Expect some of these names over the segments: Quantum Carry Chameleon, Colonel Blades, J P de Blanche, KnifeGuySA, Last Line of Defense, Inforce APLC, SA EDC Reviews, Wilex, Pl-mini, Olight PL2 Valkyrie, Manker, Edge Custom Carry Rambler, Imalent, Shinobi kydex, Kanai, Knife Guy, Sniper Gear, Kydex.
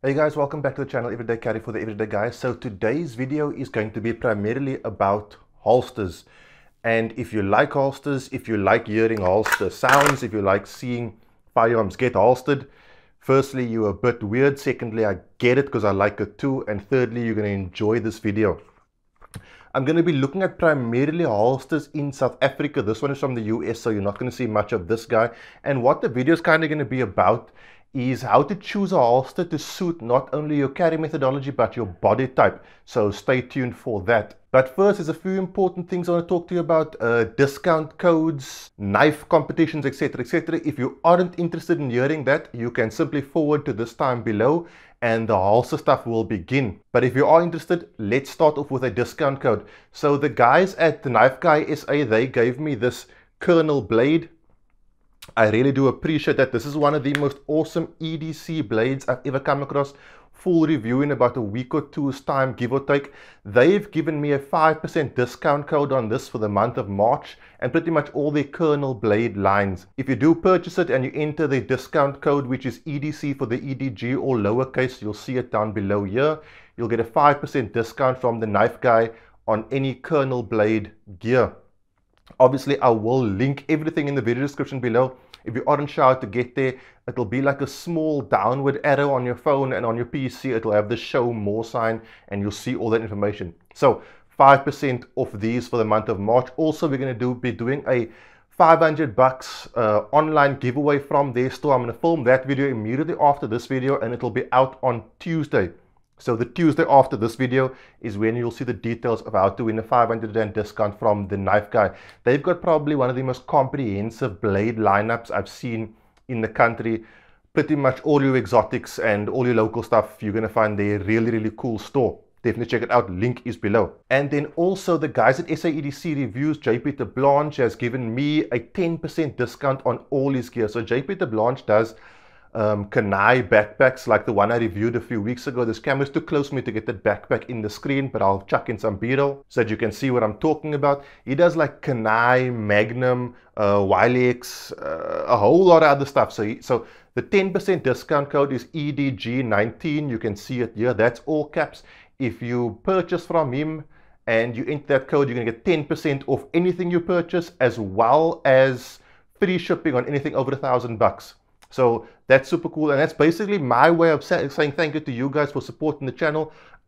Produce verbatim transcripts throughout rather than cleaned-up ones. Hey guys, welcome back to the channel, Everyday Carry for the Everyday Guy. So today's video is going to be primarily about holsters. And if you like holsters, if you like hearing holster sounds, if you like seeing firearms get holstered, firstly, you're a bit weird. Secondly, I get it because I like it too. And thirdly, you're going to enjoy this video. I'm going to be looking at primarily holsters in South Africa. This one is from the U S, so you're not going to see much of this guy. And what the video is kind of going to be about is how to choose a holster to suit not only your carry methodology but your body type, so stay tuned for that. But first, there's a few important things I want to talk to you about: uh, discount codes, knife competitions, etc, etc. If you aren't interested in hearing that, you can simply forward to this time below and the holster stuff will begin. But if you are interested, let's start off with a discount code. So the guys at the KnifeGuySA, they gave me this Colonel Blade. I really do appreciate that. This is one of the most awesome E D C blades I've ever come across. Full review in about a week or two's time, give or take. They've given me a five percent discount code on this for the month of March and pretty much all the Colonel Blade lines. If you do purchase it and you enter the discount code, which is E D C for the E D G or lowercase, you'll see it down below here, you'll get a five percent discount from the Knife Guy on any Colonel Blade gear. Obviously, I will link everything in the video description below. If you aren't sure how to get there, it'll be like a small downward arrow on your phone, and on your P C it'll have the show more sign and you'll see all that information. So five percent off these for the month of March. Also, we're going to do be doing a five hundred bucks uh, online giveaway from their store. I'm going to film that video immediately after this video and it'll be out on Tuesday. So the Tuesday after this video is when you'll see the details of how to win a five hundred rand discount from the Knife Guy. They've got probably one of the most comprehensive blade lineups I've seen in the country. Pretty much all your exotics and all your local stuff you're going to find their really, really cool store. Definitely check it out. Link is below. And then also the guys at S A E D C Reviews, J P de Blanche, has given me a ten percent discount on all his gear. So J P de Blanche does Um, Kanai backpacks like the one I reviewed a few weeks ago. This camera's too close to me to get that backpack in the screen, but I'll chuck in some B-roll so that you can see what I'm talking about. He does like Kanai, Magnum, uh, Wilex, uh, a whole lot of other stuff. So, he, so the ten percent discount code is E D G nineteen. You can see it here. That's all caps. If you purchase from him and you enter that code, you're going to get ten percent off anything you purchase, as well as free shipping on anything over a thousand bucks. So that's super cool, and that's basically my way of saying thank you to you guys for supporting the channel.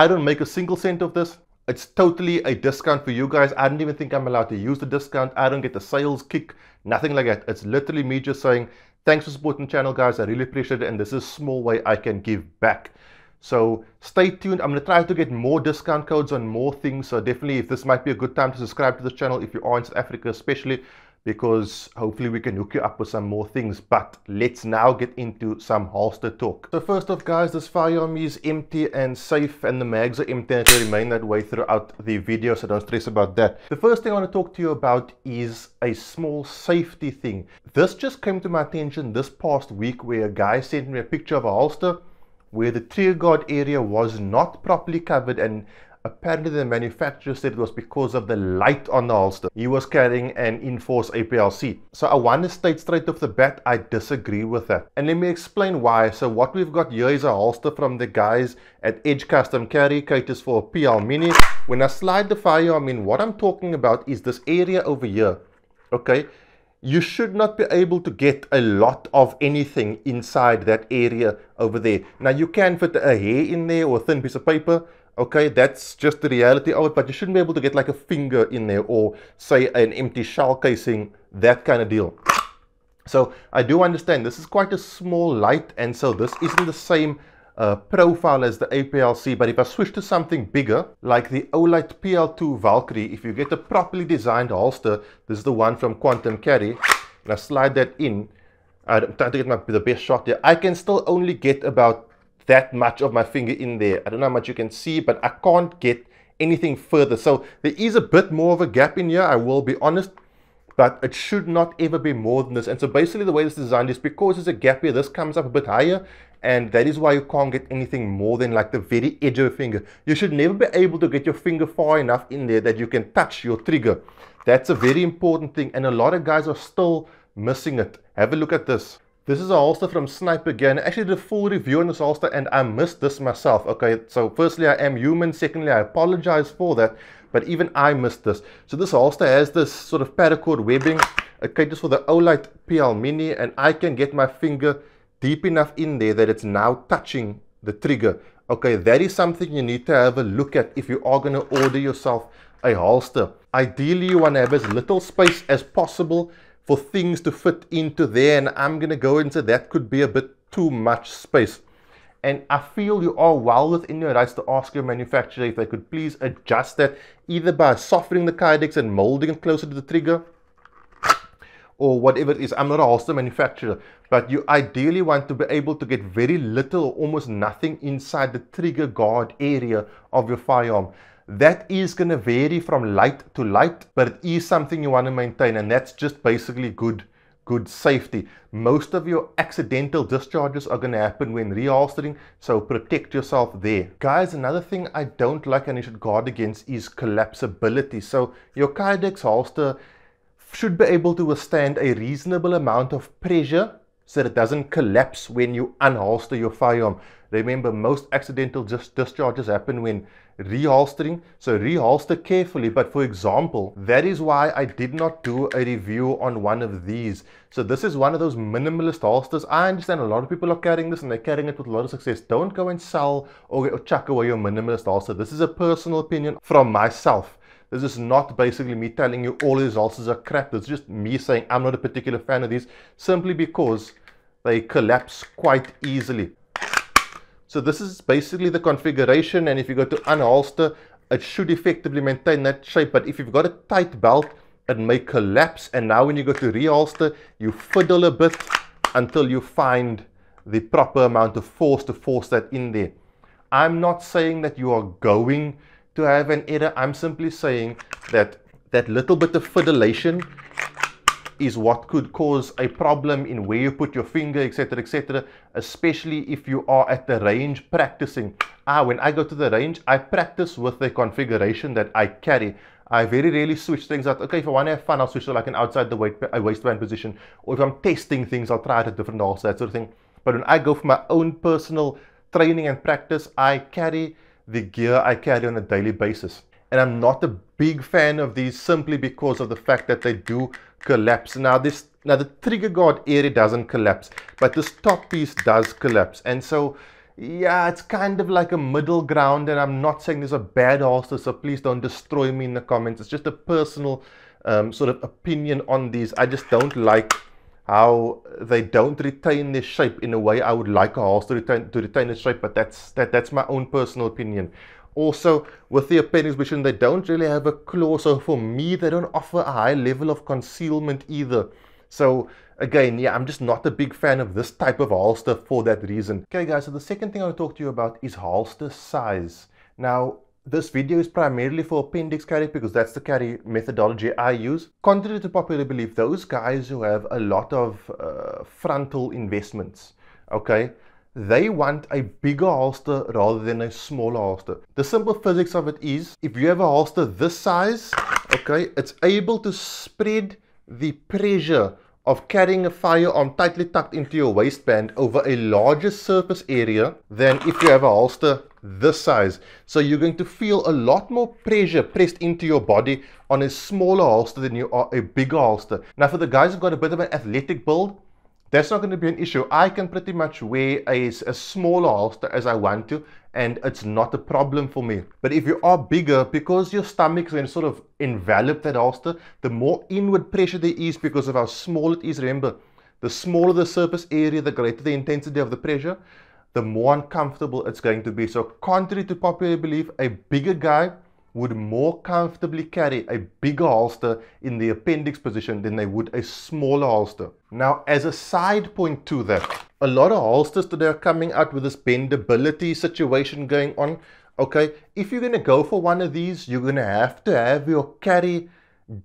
I don't make a single cent of this. It's totally a discount for you guys. I don't even think I'm allowed to use the discount. I don't get the sales kick, nothing like that. It's literally me just saying thanks for supporting the channel, guys. I really appreciate it, and this is a small way I can give back. So stay tuned. I'm going to try to get more discount codes on more things, so definitely, if this might be a good time to subscribe to this channel if you are in South Africa especially, because hopefully we can hook you up with some more things. But let's now get into some holster talk. So first off, guys, this firearm is empty and safe, and the mags are empty and it will remain that way throughout the video, so don't stress about that. The first thing I want to talk to you about is a small safety thing. This just came to my attention this past week, where a guy sent me a picture of a holster where the trigger guard area was not properly covered, and apparently the manufacturer said it was because of the light on the holster. He was carrying an Inforce A P L C. So I want to state straight off the bat, I disagree with that. And let me explain why. So what we've got here is a holster from the guys at Edge Custom Carry, caters for P L Mini. When I slide the firearm in, what I'm talking about is this area over here. Okay, you should not be able to get a lot of anything inside that area over there. Now you can fit a hair in there or a thin piece of paper. Okay, that's just the reality of it, but you shouldn't be able to get like a finger in there or say an empty shell casing, that kind of deal. So I do understand this is quite a small light, and so this isn't the same uh, profile as the A P L C, but if I switch to something bigger, like the Olight P L two Valkyrie, if you get a properly designed holster, this is the one from Quantum Carry, and I slide that in, I'm trying to get my, the best shot here, I can still only get about that much of my finger in there. I don't know how much you can see, but I can't get anything further. So there is a bit more of a gap in here, I will be honest, but it should not ever be more than this. And so basically the way this is designed is because there's a gap here, this comes up a bit higher, and that is why you can't get anything more than like the very edge of your finger. You should never be able to get your finger far enough in there that you can touch your trigger. That's a very important thing, and a lot of guys are still missing it. Have a look at this. This is a holster from Sniper Gear, and I actually did a full review on this holster and I missed this myself. Okay, so firstly, I am human. Secondly, I apologize for that, but even I missed this. So this holster has this sort of paracord webbing. It caters for the Olight P L Mini, and I can get my finger deep enough in there that it's now touching the trigger. Okay, that is something you need to have a look at if you are going to order yourself a holster. Ideally, you want to have as little space as possible for things to fit into there, and I'm going to go into that could be a bit too much space. And I feel you are well within your rights to ask your manufacturer if they could please adjust that, either by softening the Kydex and molding it closer to the trigger, or whatever it is. I'm not a holster manufacturer, but you ideally want to be able to get very little or almost nothing inside the trigger guard area of your firearm. That is going to vary from light to light, but it is something you want to maintain, and that's just basically good good safety. Most of your accidental discharges are going to happen when reholstering, so protect yourself there. Guys, another thing I don't like and you should guard against is collapsibility. So your Kydex holster should be able to withstand a reasonable amount of pressure so that it doesn't collapse when you unholster your firearm. Remember, most accidental dis discharges happen when reholstering, so reholster carefully. But for example, that is why I did not do a review on one of these. So this is one of those minimalist holsters. I understand a lot of people are carrying this and they're carrying it with a lot of success. Don't go and sell or, or chuck away your minimalist holster. This is a personal opinion from myself. This is not basically me telling you all these holsters are crap. It's just me saying I'm not a particular fan of these simply because they collapse quite easily. So this is basically the configuration, and if you go to unholster, it should effectively maintain that shape. But if you've got a tight belt, it may collapse, and now when you go to reholster, you fiddle a bit until you find the proper amount of force to force that in there. I'm not saying that you are going to have an error. I'm simply saying that that little bit of fiddlation is what could cause a problem in where you put your finger, etc, etc, especially if you are at the range practicing. Ah, when I go to the range, I practice with the configuration that I carry. I very rarely switch things out. Okay, if I want to have fun, I'll switch to like an outside the weight, a waistband position, or if I'm testing things, I'll try it at different holsters, that sort of thing. But when I go for my own personal training and practice, I carry the gear I carry on a daily basis. And I'm not a big fan of these simply because of the fact that they do collapse. Now this, now the trigger guard area doesn't collapse, but this top piece does collapse. And so, yeah, it's kind of like a middle ground, and I'm not saying there's a bad holster, so please don't destroy me in the comments. It's just a personal um, sort of opinion on these. I just don't like how they don't retain their shape in a way I would like a holster to retain, to retain its shape, but that's that that's my own personal opinion. Also, with the appendix position, they don't really have a claw, so for me they don't offer a high level of concealment either. So again, yeah, I'm just not a big fan of this type of holster for that reason. Okay guys, so the second thing I want to talk to you about is holster size. Now, this video is primarily for appendix carry because that's the carry methodology I use. Contrary to popular belief, those guys who have a lot of uh, frontal investments, okay, they want a bigger holster rather than a smaller holster. The simple physics of it is, if you have a holster this size, okay, it's able to spread the pressure of carrying a firearm tightly tucked into your waistband over a larger surface area than if you have a holster this size. So you're going to feel a lot more pressure pressed into your body on a smaller holster than you are a bigger holster. Now for the guys who've got a bit of an athletic build, that's not going to be an issue. I can pretty much wear a, a smaller holster as I want to, and it's not a problem for me. But if you are bigger, because your stomach's going to sort of envelop that holster, the more inward pressure there is because of how small it is. Remember, the smaller the surface area, the greater the intensity of the pressure, the more uncomfortable it's going to be. So contrary to popular belief, a bigger guy would more comfortably carry a bigger holster in the appendix position than they would a smaller holster. Now, as a side point to that, a lot of holsters today are coming out with this bendability situation going on. Okay, if you're going to go for one of these, you're going to have to have your carry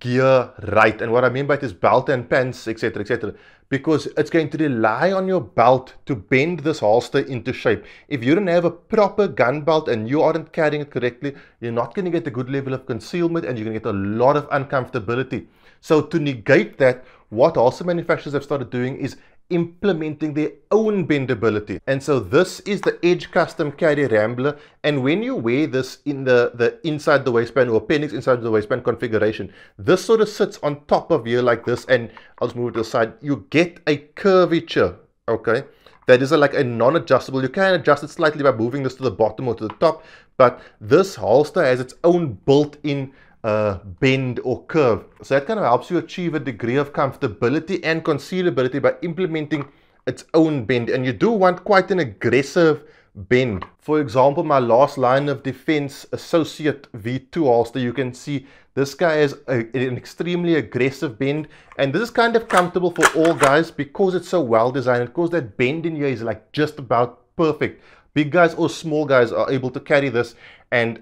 gear right, and what I mean by it is belt and pants, etc, etc, because it's going to rely on your belt to bend this holster into shape. If you don't have a proper gun belt and you aren't carrying it correctly, you're not going to get a good level of concealment, and you're going to get a lot of uncomfortability. So to negate that, what holster manufacturers have started doing is implementing their own bendability. And so this is the Edge Custom Carry Rambler, and when you wear this in the the inside the waistband or appendix inside the waistband configuration, this sort of sits on top of you like this, and I'll just move it to the side. You get a curvature, okay, that is a, like a non-adjustable. You can adjust it slightly by moving this to the bottom or to the top, but this holster has its own built-in Uh, bend or curve, so that kind of helps you achieve a degree of comfortability and concealability by implementing its own bend. And you do want quite an aggressive bend. For example, my Last Line of Defense Associate V two holster, you can see this guy has a, an extremely aggressive bend, and this is kind of comfortable for all guys because it's so well designed. Of course, that bend in here is like just about perfect. Big guys or small guys are able to carry this and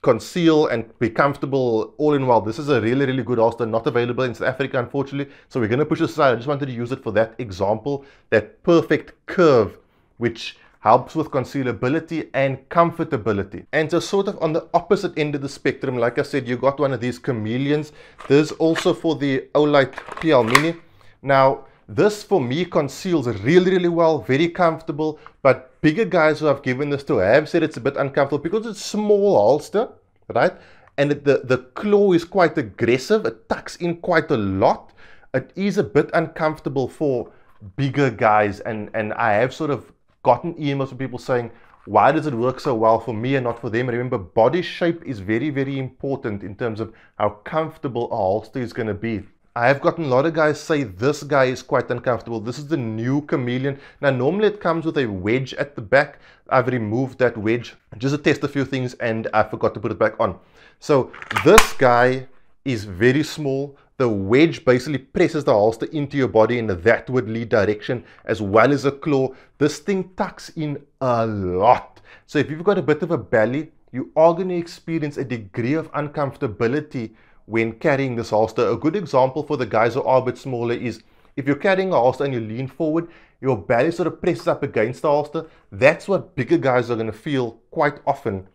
conceal and be comfortable all in while. This is a really, really good holster, not available in South Africa, unfortunately, so we're going to push this aside. I just wanted to use it for that example, that perfect curve, which helps with concealability and comfortability. And so sort of on the opposite end of the spectrum, like I said, you got one of these chameleons. There's also for the Olight P L Mini. Now, this for me conceals really, really well, very comfortable, but bigger guys who have given this to have said it's a bit uncomfortable because it's small holster, right? And it, the, the claw is quite aggressive, it tucks in quite a lot. It is a bit uncomfortable for bigger guys, and, and I have sort of gotten emails from people saying, why does it work so well for me and not for them? Remember, body shape is very, very important in terms of how comfortable a holster is going to be. I have gotten a lot of guys say this guy is quite uncomfortable. This is the new Chameleon. Now, normally it comes with a wedge at the back. I've removed that wedge just to test a few things, and I forgot to put it back on. So this guy is very small. The wedge basically presses the holster into your body in a that-ward lead direction, as well as a claw. This thing tucks in a lot. So if you've got a bit of a belly, you are going to experience a degree of uncomfortability when carrying this holster. A good example for the guys who are a bit smaller is if you're carrying a holster and you lean forward, your belly sort of presses up against the holster. That's what bigger guys are going to feel quite often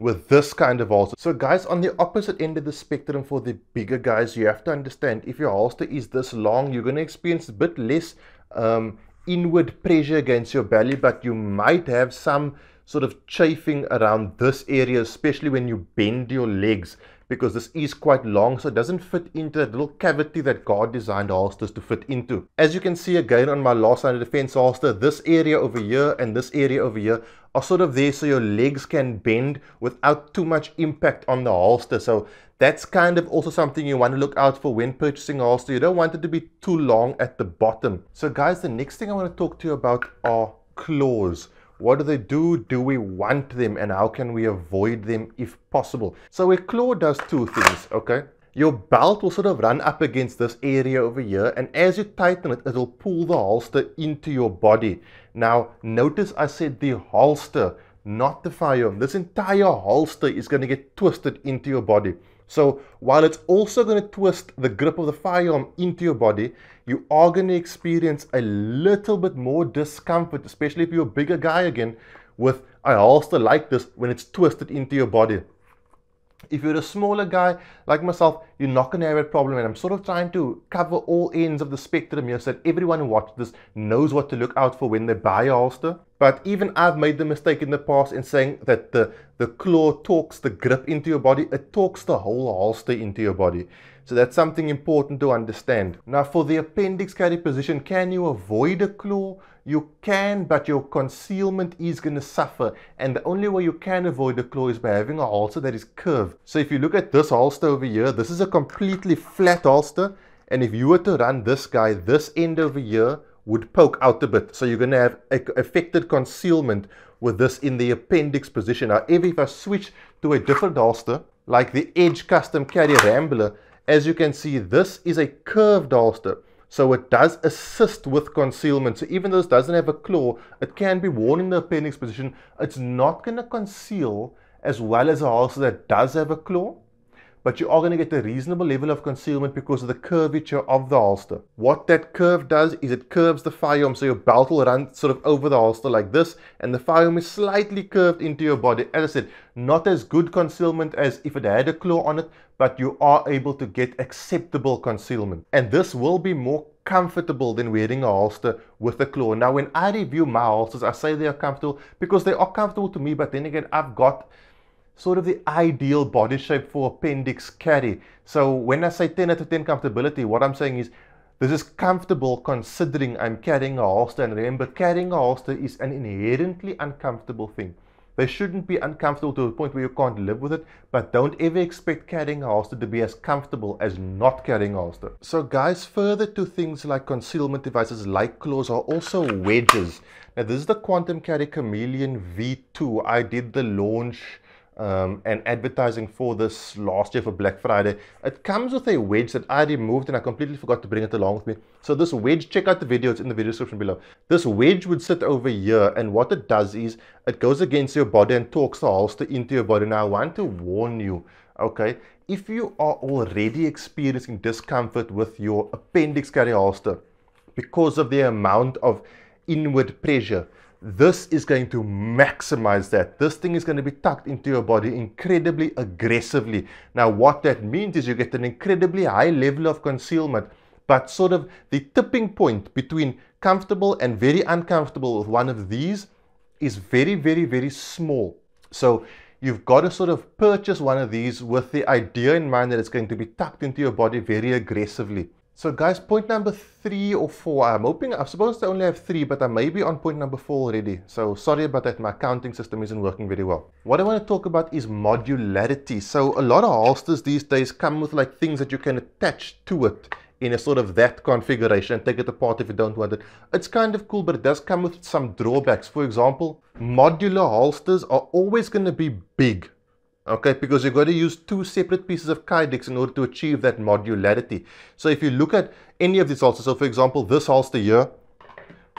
with this kind of holster. So guys, on the opposite end of the spectrum for the bigger guys, you have to understand if your holster is this long, you're going to experience a bit less um, inward pressure against your belly, but you might have some sort of chafing around this area, especially when you bend your legs, because this is quite long, so it doesn't fit into that little cavity that God designed holsters to fit into. As you can see again on my Last Line of Defense holster, this area over here and this area over here are sort of there so your legs can bend without too much impact on the holster. So that's kind of also something you want to look out for when purchasing a holster. You don't want it to be too long at the bottom. So guys, the next thing I want to talk to you about are claws. What do they do? Do we want them? And how can we avoid them if possible? So a claw does two things, okay? Your belt will sort of run up against this area over here, and as you tighten it, it'll pull the holster into your body. Now, notice I said the holster, not the firearm. This entire holster is going to get twisted into your body. So while it's also going to twist the grip of the firearm into your body, you are going to experience a little bit more discomfort, especially if you're a bigger guy again, with a holster like this when it's twisted into your body. If you're a smaller guy like myself, you're not going to have a problem, and I'm sort of trying to cover all ends of the spectrum here so that everyone who watches this knows what to look out for when they buy a holster. But even I've made the mistake in the past in saying that the, the claw talks the grip into your body, it talks the whole holster into your body. So that's something important to understand. Now for the appendix carry position, can you avoid a claw? You can, but your concealment is going to suffer, and the only way you can avoid a claw is by having a holster that is curved. So if you look at this holster over here, this is a completely flat holster, and if you were to run this guy, this end over here would poke out a bit. So you're going to have affected concealment with this in the appendix position. However, if I switch to a different holster, like the Edge Custom Carry Rambler, as you can see, this is a curved holster. So it does assist with concealment. So even though this doesn't have a claw, it can be worn in the appendix position. It's not going to conceal as well as a holster that does have a claw, but you are going to get a reasonable level of concealment because of the curvature of the holster. What that curve does is it curves the firearm, so your belt will run sort of over the holster like this, and the firearm is slightly curved into your body. As I said, not as good concealment as if it had a claw on it, but you are able to get acceptable concealment. And this will be more comfortable than wearing a holster with a claw. Now, when I review my holsters, I say they are comfortable because they are comfortable to me, but then again, I've got sort of the ideal body shape for appendix carry. So when I say ten out of ten comfortability, what I'm saying is this is comfortable considering I'm carrying a holster. And remember, carrying a holster is an inherently uncomfortable thing. They shouldn't be uncomfortable to the point where you can't live with it, but don't ever expect carrying a holster to be as comfortable as not carrying a holster. So guys, further to things like concealment devices like claws are also wedges. Now this is the Quantum Carry Chameleon V two. I did the launch Um, and advertising for this last year for Black Friday. It comes with a wedge that I removed and I completely forgot to bring it along with me. So this wedge, check out the video, it's in the video description below. This wedge would sit over here, and what it does is it goes against your body and torques the holster into your body. Now I want to warn you, okay, if you are already experiencing discomfort with your appendix carry holster because of the amount of inward pressure, this is going to maximize that. This thing is going to be tucked into your body incredibly aggressively. Now what that means is you get an incredibly high level of concealment, but sort of the tipping point between comfortable and very uncomfortable with one of these is very, very, very small. So you've got to sort of purchase one of these with the idea in mind that it's going to be tucked into your body very aggressively. So guys, point number three or four, I'm hoping, I'm supposed to only have three, but I may be on point number four already. So sorry about that, my counting system isn't working very well. What I want to talk about is modularity. So a lot of holsters these days come with like things that you can attach to it in a sort of that configuration and take it apart if you don't want it. It's kind of cool, but it does come with some drawbacks. For example, modular holsters are always going to be big. Okay, because you've got to use two separate pieces of Kydex in order to achieve that modularity. So if you look at any of these holsters, so for example, this holster here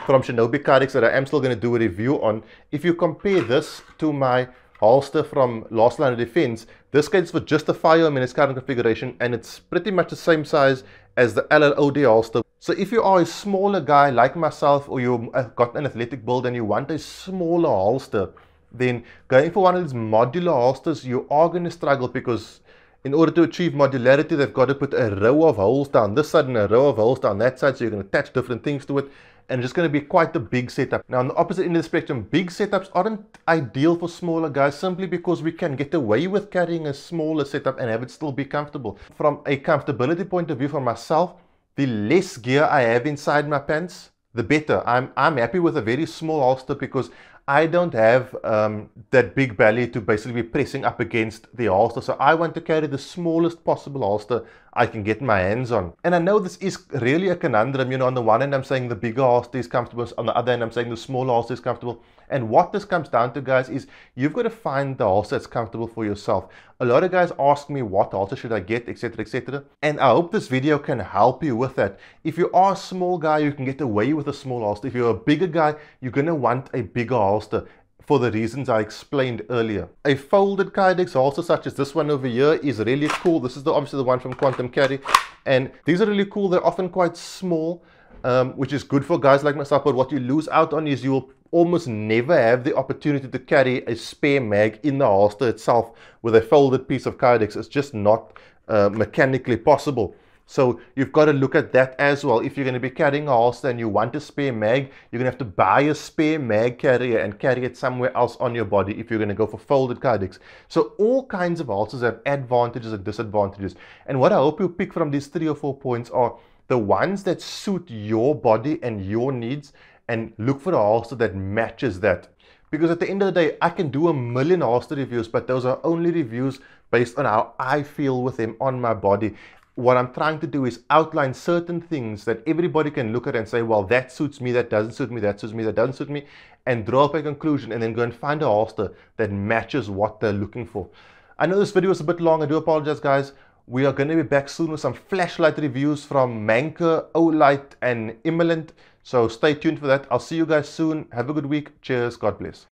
from Shinobi Kydex that I am still going to do a review on, if you compare this to my holster from Last Line of Defense, this goes for just a firearm in its current configuration, and it's pretty much the same size as the L L O D holster. So if you are a smaller guy like myself, or you've got an athletic build and you want a smaller holster, then going for one of these modular holsters, you are going to struggle, because in order to achieve modularity, they've got to put a row of holes down this side and a row of holes down that side, so you can attach different things to it, and it's just going to be quite a big setup. Now on the opposite end of the spectrum, big setups aren't ideal for smaller guys, simply because we can get away with carrying a smaller setup and have it still be comfortable. From a comfortability point of view for myself, the less gear I have inside my pants, the better. I'm, I'm happy with a very small holster because I don't have um, that big belly to basically be pressing up against the holster. So I want to carry the smallest possible holster I can get my hands on. And I know this is really a conundrum. You know, on the one hand, I'm saying the bigger holster is comfortable. On the other hand, I'm saying the smaller holster is comfortable. And what this comes down to, guys, is you've got to find the holster that's comfortable for yourself. A lot of guys ask me what holster should I get, et cetera, et cetera. And I hope this video can help you with that. If you are a small guy, you can get away with a small holster. If you're a bigger guy, you're going to want a bigger holster, for the reasons I explained earlier. A folded Kydex holster such as this one over here is really cool. This is the, obviously the one from Quantum Carry, and these are really cool. They're often quite small, um, which is good for guys like myself, but what you lose out on is you will almost never have the opportunity to carry a spare mag in the holster itself with a folded piece of Kydex. It's just not uh, mechanically possible. So you've got to look at that as well. If you're going to be carrying a holster and you want a spare mag, you're going to have to buy a spare mag carrier and carry it somewhere else on your body if you're going to go for folded Kydex. So all kinds of holsters have advantages and disadvantages. And what I hope you pick from these three or four points are the ones that suit your body and your needs, and look for a holster that matches that. Because at the end of the day, I can do a million holster reviews, but those are only reviews based on how I feel with them on my body. What I'm trying to do is outline certain things that everybody can look at and say, well, that suits me, that doesn't suit me, that suits me, that doesn't suit me, and draw up a conclusion, and then go and find a holster that matches what they're looking for. I know this video is a bit long. I do apologize, guys. We are going to be back soon with some flashlight reviews from Manker, Olight, and Imalent. So stay tuned for that. I'll see you guys soon. Have a good week. Cheers. God bless.